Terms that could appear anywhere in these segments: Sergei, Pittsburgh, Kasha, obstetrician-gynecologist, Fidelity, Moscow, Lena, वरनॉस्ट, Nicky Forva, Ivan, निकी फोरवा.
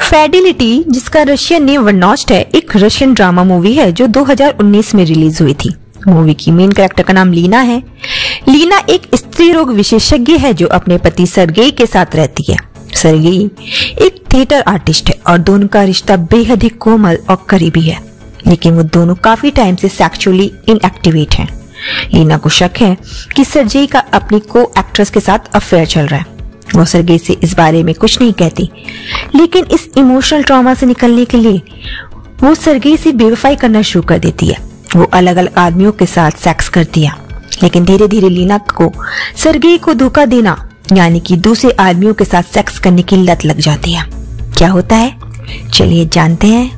Fidelity, जिसका Russian name वरनॉस्ट है, एक रशियन ड्रामा मूवी है जो 2019 में रिलीज हुई थी। मूवी की मेन कैरेक्टर का नाम लीना है। लीना एक स्त्री रोग विशेषज्ञ है जो अपने पति सर्गेई के साथ रहती है। सर्गेई एक थिएटर आर्टिस्ट है और दोनों का रिश्ता बेहद ही कोमल और करीबी है, लेकिन वो दोनों काफी टाइम से सेक्सुअली इनएक्टिवेट हैं। लीना को शक है कि सर्गेई का अपनी को एक्ट्रेस के साथ अफेयर चल रहा है। वो सर्गेई से इस बारे में कुछ नहीं कहती, लेकिन इस इमोशनल ट्रॉमा से निकलने के लिए वो सर्गेई से बेवफाई करना शुरू कर देती है। वो अलग अलग आदमियों के साथ सेक्स करती है, लेकिन धीरे धीरे लीना को सर्गेई को धोखा देना यानी कि दूसरे आदमियों के साथ सेक्स करने की लत लग जाती है। क्या होता है, चलिए जानते हैं।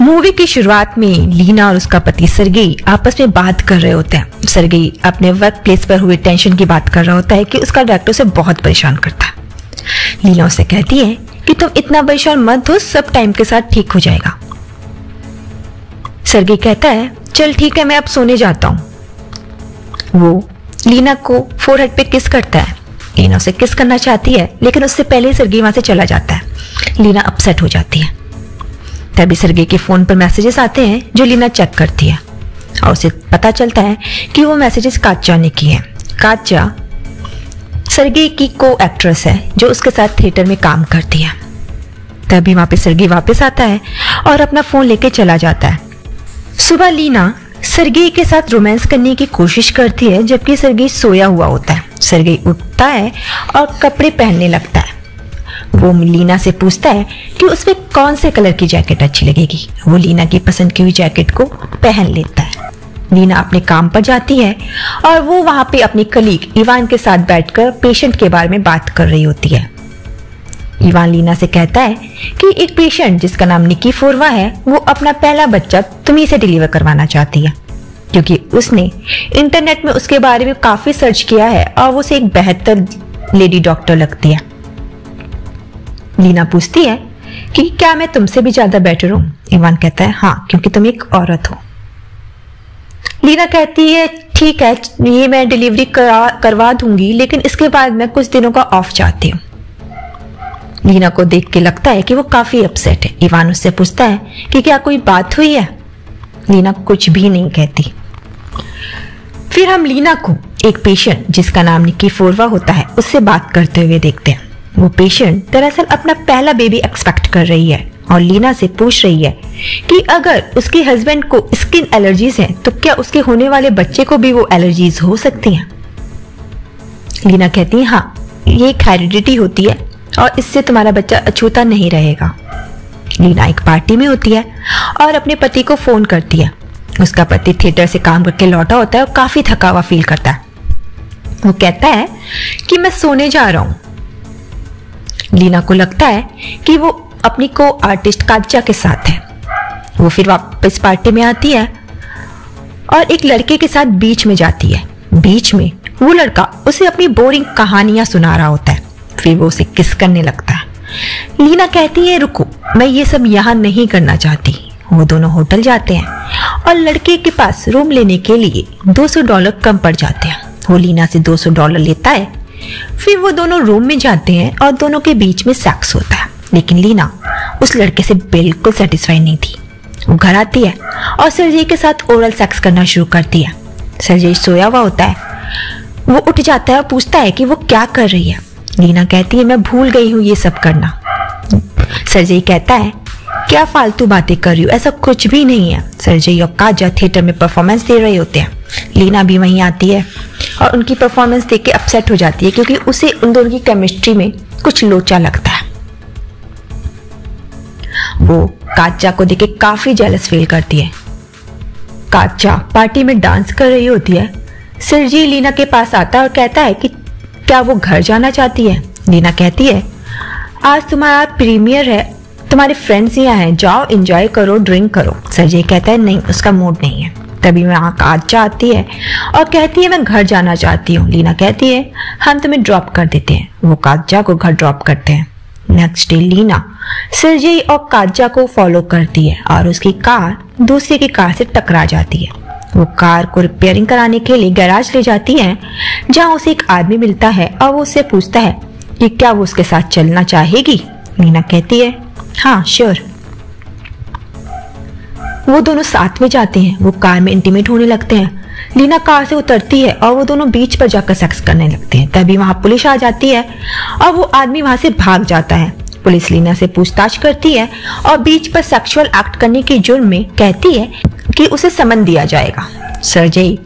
मूवी की शुरुआत में लीना और उसका पति सर्गेई आपस में बात कर रहे होते हैं। सर्गेई अपने वर्क प्लेस पर हुए टेंशन की बात कर रहा होता है कि उसका डायरेक्टर उसे बहुत परेशान करता है। लीना उसे कहती है कि तुम इतना परेशान मत हो, सब टाइम के साथ ठीक हो जाएगा। सर्गेई कहता है चल ठीक है, मैं अब सोने जाता हूँ। वो लीना को फोरहेड पे किस करता है। लीना उसे किस करना चाहती है, लेकिन उससे पहले सर्गेई वहां से चला जाता है। लीना अपसेट हो जाती है। तभी सर्गेई के फोन पर मैसेजेस आते हैं जो लीना चेक करती है और उसे पता चलता है कि वो मैसेजेस काचा ने की है। काचा सर्गेई की को एक्ट्रेस है जो उसके साथ थिएटर में काम करती है। तभी वहां पे सर्गेई वापस आता है और अपना फोन लेके चला जाता है। सुबह लीना सर्गेई के साथ रोमांस करने की कोशिश करती है जबकि सर्गेई सोया हुआ होता है। सर्गेई उठता है और कपड़े पहनने लगता है। वो लीना से पूछता है कि उसमें कौन से कलर की जैकेट अच्छी लगेगी। वो लीना की पसंद की हुई जैकेट को पहन लेता है। लीना अपने काम पर जाती है और वो वहां पे अपने कलीग इवान के साथ बैठकर पेशेंट के बारे में बात कर रही होती है। इवान लीना से कहता है कि एक पेशेंट जिसका नाम निकी फोरवा है, वो अपना पहला बच्चा तुम्ही से डिलीवर करवाना चाहती है क्योंकि उसने इंटरनेट में उसके बारे में काफी सर्च किया है और उसे एक बेहतर लेडी डॉक्टर लगती है। लीना पूछती है कि क्या मैं तुमसे भी ज्यादा बेटर हूं। इवान कहता है हाँ, क्योंकि तुम एक औरत हो। लीना कहती है ठीक है, ये मैं डिलीवरी करवा दूंगी, लेकिन इसके बाद मैं कुछ दिनों का ऑफ चाहती हूँ। लीना को देख के लगता है कि वो काफी अपसेट है। इवान उससे पूछता है कि क्या कोई बात हुई है। लीना कुछ भी नहीं कहती। फिर हम लीना को एक पेशेंट जिसका नाम निकी फोरवा होता है उससे बात करते हुए देखते हैं। वो पेशेंट दरअसल अपना पहला बेबी एक्सपेक्ट कर रही है और लीना से पूछ रही है कि अगर उसके हस्बैंड को स्किन एलर्जीज हैं तो क्या उसके होने वाले बच्चे को भी वो एलर्जीज हो सकती हैं। लीना कहती है हाँ, ये एक हेरिडिटी होती है और इससे तुम्हारा बच्चा अछूता नहीं रहेगा। लीना एक पार्टी में होती है और अपने पति को फोन करती है। उसका पति थिएटर से काम करके लौटा होता है और काफी थका हुआ फील करता है। वो कहता है कि मैं सोने जा रहा हूँ। लीना को लगता है कि वो अपनी को आर्टिस्ट काचा के साथ है। वो फिर वापस पार्टी में आती है और एक लड़के के साथ बीच में जाती है। बीच में वो लड़का उसे अपनी बोरिंग कहानियां सुना रहा होता है। फिर वो उसे किस करने लगता है। लीना कहती है रुको, मैं ये सब यहाँ नहीं करना चाहती। वो दोनों होटल जाते हैं और लड़के के पास रूम लेने के लिए $200 कम पड़ जाते हैं। वो लीना से $200 लेता है। फिर वो दोनों रूम में जाते हैं और दोनों के बीच में सेक्स होता है, लेकिन लीना उस लड़के से बिल्कुल सेटिस्फाई नहीं थी। वो घर आती है और सर्गेई के साथ ओरल सेक्स करना शुरू करती है। सर्गेई सोया हुआ होता है। वो उठ जाता है और पूछता है कि वो क्या कर रही है। लीना कहती है मैं भूल गई हूँ ये सब करना। सर्गेई कहता है क्या फालतू बातें कर रही हो, ऐसा कुछ भी नहीं है। सर्गेई और काजा थिएटर में परफॉर्मेंस दे रहे होते हैं। लीना भी वहीं आती है और उनकी परफॉर्मेंस देख के अपसेट हो जाती है क्योंकि उसे उन दोनों की केमिस्ट्री में कुछ लोचा लगता है। वो काचा को देख के काफी जेलस फील करती है। काचा पार्टी में डांस कर रही होती है। सर्गेई लीना के पास आता है और कहता है कि क्या वो घर जाना चाहती है। लीना कहती है आज तुम्हारा प्रीमियर है, तुम्हारे फ्रेंड्स यहाँ हैं, जाओ एंजॉय करो, ड्रिंक करो। सर्गेई कहता है नहीं, उसका मूड नहीं है। तभी वहाँ काचा आती है और कहती है मैं घर जाना चाहती हूँ। लीना कहती है हम तुम्हें ड्रॉप कर देते हैं। वो काचा को घर ड्रॉप करते हैं। नेक्स्ट डे लीना सर्गेई और काचा को फॉलो करती है और उसकी कार दूसरे की कार से टकरा जाती है। वो कार को रिपेयरिंग कराने के लिए गैराज ले जाती है जहाँ उसे एक आदमी मिलता है और वो उससे पूछता है कि क्या वो उसके साथ चलना चाहेगी। नीना कहती है हाँ श्योर। वो दोनों साथ में जाते हैं। वो कार में इंटीमेट होने लगते हैं। लीना कार से उतरती है और वो दोनों बीच पर जाकर सेक्स करने लगते हैं। तभी वहां पुलिस आ जाती है और वो आदमी वहां से भाग जाता है। पुलिस लीना से पूछताछ करती है और बीच पर सेक्सुअल एक्ट करने के जुर्म में कहती है कि उसे समन दिया जाएगा। सर्जेई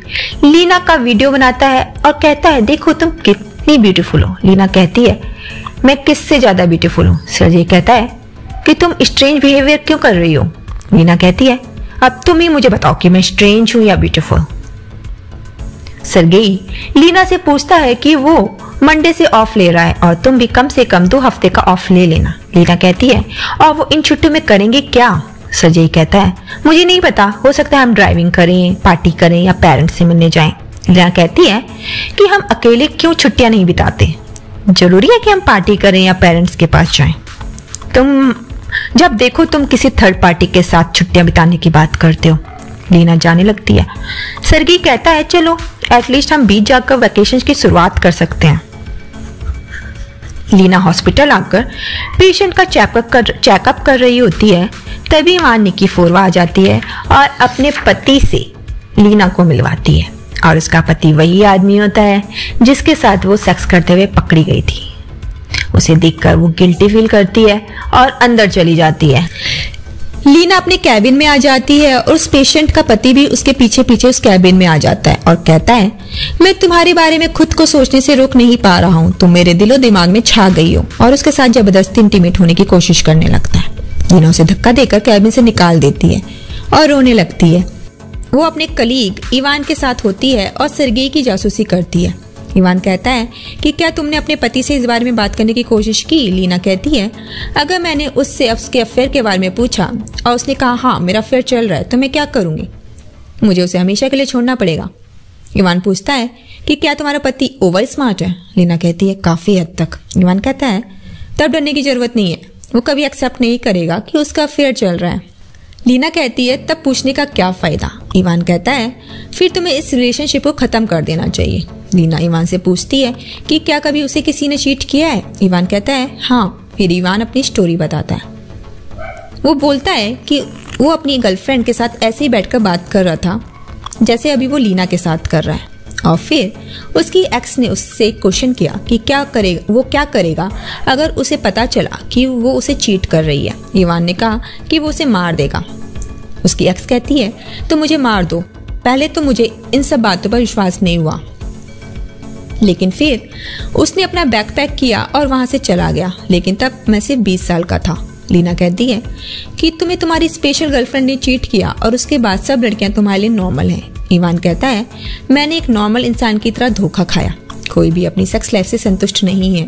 लीना का वीडियो बनाता है और कहता है देखो तुम कितनी ब्यूटीफुल हो। लीना कहती है मैं किससे ज्यादा ब्यूटीफुल हूँ। सर्जेई कहता है कि तुम स्ट्रेंज बिहेवियर क्यों कर रही हो। लीना कहती है अब तुम ही मुझे बताओ कि मैं स्ट्रेंज हूँ या ब्यूटीफुल। सर्गेई लीना से पूछता है कि वो मंडे से ऑफ ले रहा है और तुम भी कम से कम 2 हफ्ते का ऑफ ले लेना। लीना कहती है और वो इन छुट्टियों में करेंगे क्या। सर्जेई कहता है मुझे नहीं पता, हो सकता है हम ड्राइविंग करें, पार्टी करें या पेरेंट्स से मिलने जाएं। लीना कहती है कि हम अकेले क्यों छुट्टियां नहीं बिताते, जरूरी है कि हम पार्टी करें या पेरेंट्स के पास जाएं। तुम जब देखो तुम किसी थर्ड पार्टी के साथ छुट्टियां बिताने की बात करते हो। लीना जाने लगती है। सर्गेई कहता है चलो एटलीस्ट हम बीच जाकर वैकेशन की शुरुआत कर सकते हैं। लीना हॉस्पिटल आकर पेशेंट का चेकअप कर रही होती है। तभी वहाँ निकी फोरवा आ जाती है और अपने पति से लीना को मिलवाती है और उसका पति वही आदमी होता है जिसके साथ वो सेक्स करते हुए पकड़ी गई थी। उसे देखकर वो गिल्टी फील करती है और अंदर चली जाती है। लीना अपने कैबिन में आ जाती है और उस पेशेंट का पति भी उसके पीछे पीछे उस कैबिन में आ जाता है और कहता है मैं तुम्हारे बारे में खुद को सोचने से रोक नहीं पा रहा हूँ, तुम मेरे दिलो दिमाग में छा गई हो। और उसके साथ जबरदस्ती इंटीमेट होने की कोशिश करने लगता है। लीना उसे धक्का देकर कैबिन से निकाल देती है और रोने लगती है। वो अपने कलीग इवान के साथ होती है और सर्गेई की जासूसी करती है। इवान कहता है कि क्या तुमने अपने पति से इस बारे में बात करने की कोशिश की। लीना कहती है अगर मैंने उससे उसके अफेयर के बारे में पूछा और उसने कहा हाँ मेरा अफेयर चल रहा है तो मैं क्या करूँगी, मुझे उसे हमेशा के लिए छोड़ना पड़ेगा। इवान पूछता है कि क्या तुम्हारा पति ओवर स्मार्ट है। लीना कहती है काफ़ी हद तक। इवान कहता है तब डरने की जरूरत नहीं है, वो कभी एक्सेप्ट नहीं करेगा कि उसका अफेयर चल रहा है। लीना कहती है तब पूछने का क्या फ़ायदा। इवान कहता है फिर तुम्हें इस रिलेशनशिप को ख़त्म कर देना चाहिए। लीना इवान से पूछती है कि क्या कभी उसे किसी ने चीट किया है। इवान कहता है हाँ। फिर इवान अपनी स्टोरी बताता है। वो बोलता है कि वो अपनी गर्लफ्रेंड के साथ ऐसे ही बैठकर बात कर रहा था जैसे अभी वो लीना के साथ कर रहा है और फिर उसकी एक्स ने उससे क्वेश्चन किया कि वो क्या करेगा अगर उसे पता चला कि वो उसे चीट कर रही है। इवान ने कहा कि वो उसे मार देगा। उसकी एक्स कहती है तो मुझे मार दो, पहले तो मुझे इन सब बातों पर विश्वास नहीं हुआ, लेकिन फिर उसने अपना बैकपैक किया और वहाँ से चला गया, लेकिन तब मैं सिर्फ 20 साल का था। लीना कहती है कि तुम्हें तुम्हारी स्पेशल गर्लफ्रेंड ने चीट किया और उसके बाद सब लड़कियाँ तुम्हारे लिए नॉर्मल हैं। इवान कहता है मैंने एक नॉर्मल इंसान की तरह धोखा खाया, कोई भी अपनी सेक्स लाइफ से संतुष्ट नहीं है।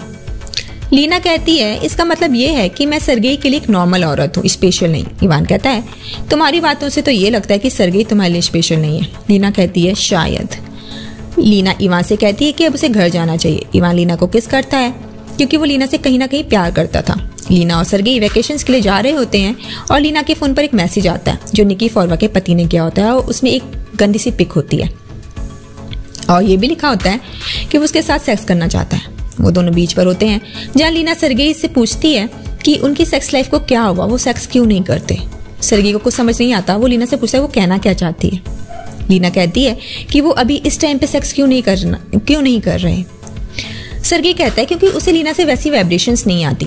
लीना कहती है इसका मतलब ये है कि मैं सर्गेई के लिए एक नॉर्मल औरत हूँ, स्पेशल नहीं। इवान कहता है तुम्हारी बातों से तो ये लगता है कि सर्गेई तुम्हारे लिए स्पेशल नहीं है। लीना कहती है शायद। लीना इवान से कहती है कि अब उसे घर जाना चाहिए। इवान लीना को किस करता है क्योंकि वो लीना से कहीं ना कहीं प्यार करता था। लीना और सर्गेई वैकेशंस के लिए जा रहे होते हैं और लीना के फ़ोन पर एक मैसेज आता है जो निकी फोरवा के पति ने किया होता है और उसमें एक गंदी सी पिक होती है और ये भी लिखा होता है कि वो उसके साथ सेक्स करना चाहता है। वो दोनों बीच पर होते हैं जहाँ लीना सर्गेई से पूछती है कि उनकी सेक्स लाइफ को क्या हुआ, वो सेक्स क्यों नहीं करते। सर्गेई को कुछ समझ नहीं आता, वो लीना से पूछता है वो कहना क्या चाहती है। लीना कहती है कि वो अभी इस टाइम पे सेक्स क्यों नहीं कर रहे। सर्गेई कहता है क्योंकि उसे लीना से वैसी वाइब्रेशंस नहीं आती,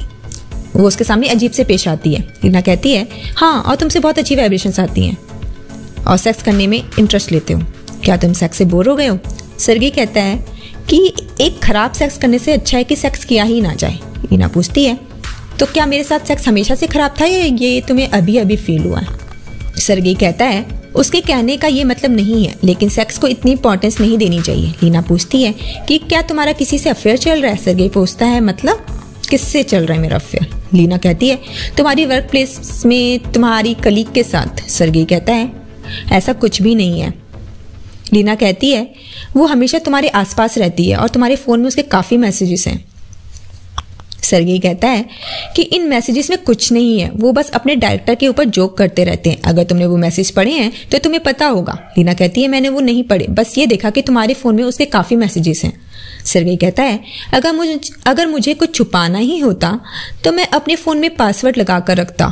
वो उसके सामने अजीब से पेश आती है। लीना कहती है हाँ और तुमसे बहुत अच्छी वाइब्रेशंस आती हैं और सेक्स करने में इंटरेस्ट लेते हो, क्या तुम सेक्स से बोर हो गए हो। सर्गेई कहता है कि एक खराब सेक्स करने से अच्छा है कि सेक्स किया ही ना जाए। लीना पूछती है तो क्या मेरे साथ सेक्स हमेशा से खराब था या ये तुम्हें अभी अभी फील हुआ है। सर्गेई कहता है उसके कहने का ये मतलब नहीं है, लेकिन सेक्स को इतनी इंपॉर्टेंस नहीं देनी चाहिए। लीना पूछती है कि क्या तुम्हारा किसी से अफेयर चल रहा है। सर्गेई पूछता है मतलब किससे चल रहा है मेरा अफेयर। लीना कहती है तुम्हारी वर्क प्लेस में तुम्हारी कलीग के साथ। सर्गेई कहता है ऐसा कुछ भी नहीं है। लीना कहती है वो हमेशा तुम्हारे आसपास रहती है और तुम्हारे फ़ोन में उसके काफ़ी मैसेजेस हैं। सर्गेई कहता है कि इन मैसेजेस में कुछ नहीं है, वो बस अपने डायरेक्टर के ऊपर जोक करते रहते हैं। अगर तुमने वो मैसेज पढ़े हैं तो तुम्हें पता होगा। लीना कहती है मैंने वो नहीं पढ़े, बस ये देखा कि तुम्हारे फ़ोन में उसके काफ़ी मैसेजेस हैं। सर्गेई कहता है अगर मुझे कुछ छुपाना ही होता तो मैं अपने फ़ोन में पासवर्ड लगा कर रखता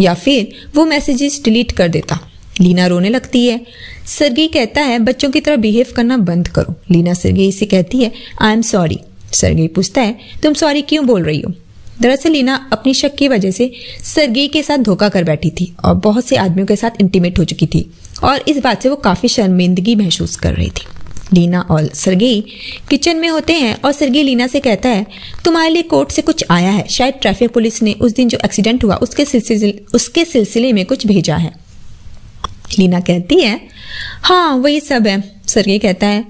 या फिर वो मैसेजेस डिलीट कर देता। लीना रोने लगती है। सर्गेई कहता है बच्चों की तरह बिहेव करना बंद करो। लीना सर्गेई से कहती है आई एम सॉरी। सर्गेई पूछता है तुम सॉरी क्यों बोल रही हो? दरअसल लीना अपनी शक की वजह से सर्गेई के साथ धोखा कर बैठी थी और बहुत से आदमियों के साथ इंटीमेट हो चुकी थी और इस बात से वो काफ़ी शर्मिंदगी महसूस कर रही थी। लीना और सर्गेई किचन में होते हैं और सर्गेई लीना से कहता है तुम्हारे लिए कोर्ट से कुछ आया है, शायद ट्रैफिक पुलिस ने उस दिन जो एक्सीडेंट हुआ उसके सिलसिले में कुछ भेजा है। लीना कहती है हाँ वही सब है। सर्गेई कहता है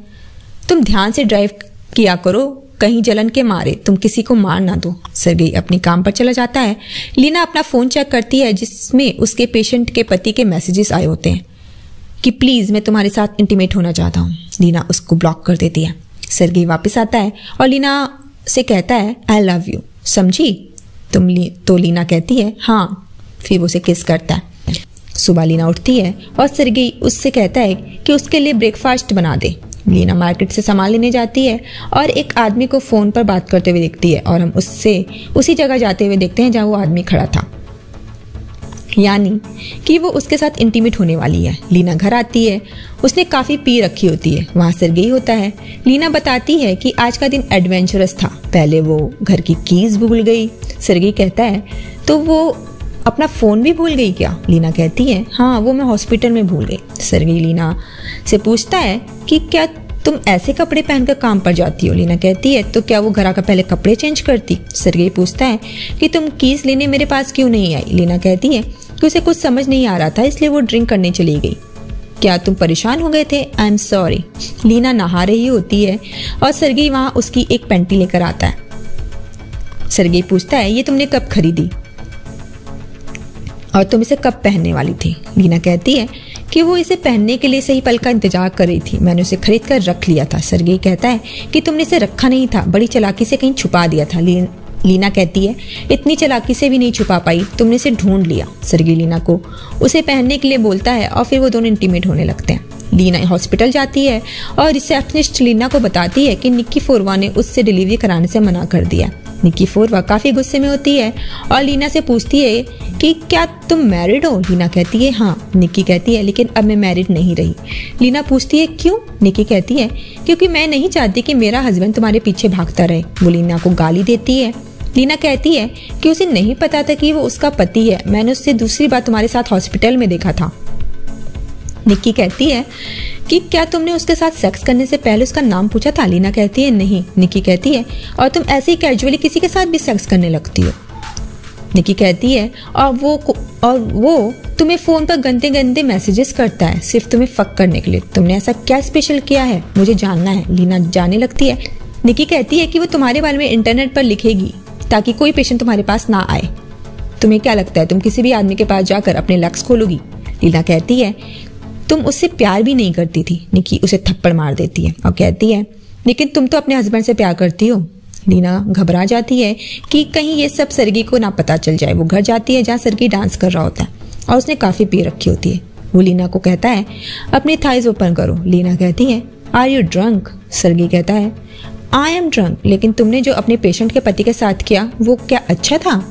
तुम ध्यान से ड्राइव किया करो, कहीं जलन के मारे तुम किसी को मार ना दो। सर्गेई अपने काम पर चला जाता है। लीना अपना फ़ोन चेक करती है जिसमें उसके पेशेंट के पति के मैसेजेस आए होते हैं कि प्लीज़ मैं तुम्हारे साथ इंटीमेट होना चाहता हूँ। लीना उसको ब्लॉक कर देती है। सर्गेई वापस आता है और लीना से कहता है आई लव यू, समझी तुम? तो लीना कहती है हाँ, फिर वो उसे किस करता है। सुबह लीना उठती है और सर्गेई उससे कहता है कि उसके लिए ब्रेकफास्ट बना दे। लीना मार्केट से सामान लेने जाती है और एक आदमी को फ़ोन पर बात करते हुए देखती है और हम उससे उसी जगह जाते हुए देखते हैं जहाँ वो आदमी खड़ा था, यानी कि वो उसके साथ इंटीमेट होने वाली है। लीना घर आती है, उसने काफ़ी पी रखी होती है। वहाँ सर्गेई होता है। लीना बताती है कि आज का दिन एडवेंचरस था, पहले वो घर की कीज़ भूल गई। सर्गेई कहता है तो वो अपना फ़ोन भी भूल गई क्या? लीना कहती है हाँ, वो मैं हॉस्पिटल में भूल गई। सर्गेई लीना से पूछता है कि क्या तुम ऐसे कपड़े पहनकर काम पर जाती हो? लीना कहती है तो क्या वो घर आकर पहले कपड़े चेंज करती? सर्गेई पूछता है कि तुम कीस लेने मेरे पास क्यों नहीं आई? लीना कहती है कि उसे कुछ समझ नहीं आ रहा था इसलिए वो ड्रिंक करने चली गई। क्या तुम परेशान हो गए थे? I am sorry. लीना नहा रही होती है और सर्गेई वहाँ उसकी एक पैंटी लेकर आता है। सर्गेई पूछता है ये तुमने कब खरीदी और तुम इसे कब पहनने वाली थी? लीना कहती है कि वो इसे पहनने के लिए सही पल का इंतजार कर रही थी, मैंने उसे खरीद कर रख लिया था। सर्गेई कहता है कि तुमने इसे रखा नहीं था, बड़ी चालाकी से कहीं छुपा दिया था। लीना कहती है इतनी चालाकी से भी नहीं छुपा पाई, तुमने इसे ढूंढ लिया। सर्गेई लीना को उसे पहनने के लिए बोलता है और फिर वो दोनों इंटीमेट होने लगते हैं। लीना हॉस्पिटल जाती है और रिसेप्शनिस्ट लीना को बताती है कि निक्की फोरवा ने उससे डिलीवरी कराने से मना कर दिया। निक्की फोरवा काफ़ी गुस्से में होती है और लीना से पूछती है कि क्या तुम मैरिड हो? लीना कहती है हाँ। निक्की कहती है लेकिन अब मैं मैरिड नहीं रही। लीना पूछती है क्यों? निक्की कहती है क्योंकि मैं नहीं चाहती कि मेरा हस्बैंड तुम्हारे पीछे भागता रहे। वो लीना को गाली देती है। लीना कहती है कि उसे नहीं पता था कि वो उसका पति है, मैंने उससे दूसरी बार तुम्हारे साथ हॉस्पिटल में देखा था। निक्की कहती है कि क्या तुमने उसके साथ सेक्स करने से पहले उसका नाम पूछा था? लीना कहती है नहीं। निक्की कहती है और तुम ऐसे ही कैजुअली किसी के साथ भी सेक्स करने लगती हो? निक्की कहती है और वो तुम्हें फ़ोन पर गंदे गंदे मैसेजेस करता है सिर्फ तुम्हें फ़क करने के लिए, तुमने ऐसा क्या स्पेशल किया है मुझे जानना है। लीना जाने लगती है। निक्की कहती है कि वो तुम्हारे बारे में इंटरनेट पर लिखेगी ताकि कोई पेशेंट तुम्हारे पास ना आए। तुम्हें क्या लगता है तुम किसी भी आदमी के पास जाकर अपने लक्स खोलोगी? लीना कहती है तुम उससे प्यार भी नहीं करती थी। निक्की उसे थप्पड़ मार देती है और कहती है लेकिन तुम तो अपने हस्बैंड से प्यार करती हो। लीना घबरा जाती है कि कहीं ये सब सर्गेई को ना पता चल जाए। वो घर जाती है जहाँ सर्गेई डांस कर रहा होता है और उसने काफ़ी पी रखी होती है। वो लीना को कहता है अपने थाइज ओपन करो। लीना कहती है आर यू ड्रंक? सर्गेई कहता है आई एम ड्रंक, लेकिन तुमने जो अपने पेशेंट के पति के साथ किया वो क्या अच्छा था?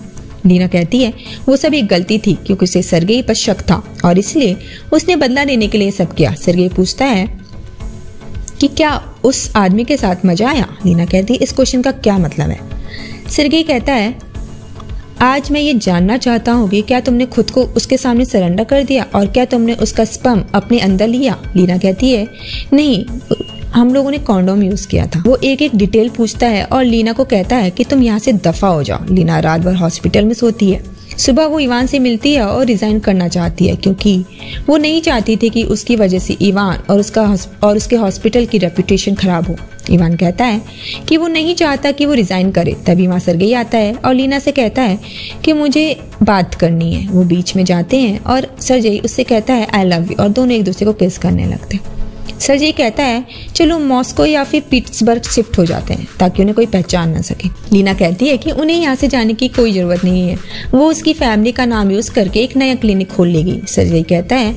लीना कहती है वो सब एक गलती थी क्योंकि उसे सर्गेई पर शक था और इसलिए उसने बदला लेने के लिए सब किया। सर्गेई पूछता है कि क्या उस आदमी के साथ मजा आया? लीना कहती है इस क्वेश्चन का क्या मतलब है? सर्गेई कहता है आज मैं ये जानना चाहता हूँ कि क्या तुमने खुद को उसके सामने सरेंडर कर दिया और क्या तुमने उसका स्पर्म अपने अंदर लिया? लीना कहती है नहीं, हम लोगों ने कॉन्डोम यूज़ किया था। वो एक एक डिटेल पूछता है और लीना को कहता है कि तुम यहाँ से दफ़ा हो जाओ। लीना रात भर हॉस्पिटल में सोती है। सुबह वो इवान से मिलती है और रिज़ाइन करना चाहती है क्योंकि वो नहीं चाहती थी कि उसकी वजह से इवान और उसके हॉस्पिटल की रेपुटेशन ख़राब हो। इवान कहता है कि वो नहीं चाहता कि वो रिज़ाइन करे। तभी वहाँ सर्गेई आता है और लीना से कहता है कि मुझे बात करनी है। वो बीच में जाते हैं और सर्गेई उससे कहता है आई लव यू और दोनों एक दूसरे को किस करने लगते हैं। सर्जी कहता है चलो मॉस्को या फिर पिट्सबर्ग शिफ्ट हो जाते हैं ताकि उन्हें कोई पहचान ना सके। लीना कहती है कि उन्हें यहाँ से जाने की कोई ज़रूरत नहीं है, वो उसकी फैमिली का नाम यूज़ करके एक नया क्लिनिक खोल लेगी। सर्जी कहता है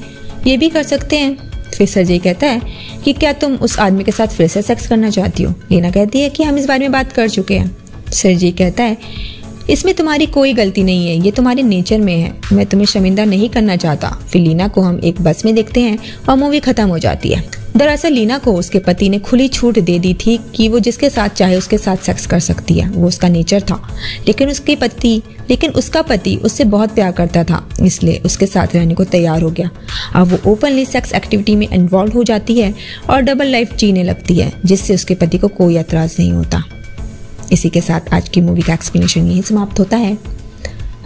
ये भी कर सकते हैं। फिर सर्जी कहता है कि क्या तुम उस आदमी के साथ फिर से सेक्स करना चाहती हो? लीना कहती है कि हम इस बारे में बात कर चुके हैं। सर्जी कहता है इसमें तुम्हारी कोई गलती नहीं है, ये तुम्हारे नेचर में है, मैं तुम्हें शर्मिंदा नहीं करना चाहता। फिर लीना को हम एक बस में देखते हैं और मूवी खत्म हो जाती है। दरअसल लीना को उसके पति ने खुली छूट दे दी थी कि वो जिसके साथ चाहे उसके साथ सेक्स कर सकती है, वो उसका नेचर था। लेकिन उसका पति उससे बहुत प्यार करता था, इसलिए उसके साथ रहने को तैयार हो गया। अब वो ओपनली सेक्स एक्टिविटी में इन्वॉल्व हो जाती है और डबल लाइफ जीने लगती है, जिससे उसके पति को कोई एतराज़ नहीं होता। इसी के साथ आज की मूवी का एक्सप्लेनेशन यही समाप्त होता है।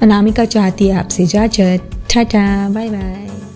अनामिका चाहती है आपसे इजाजत। Tata, bye bye.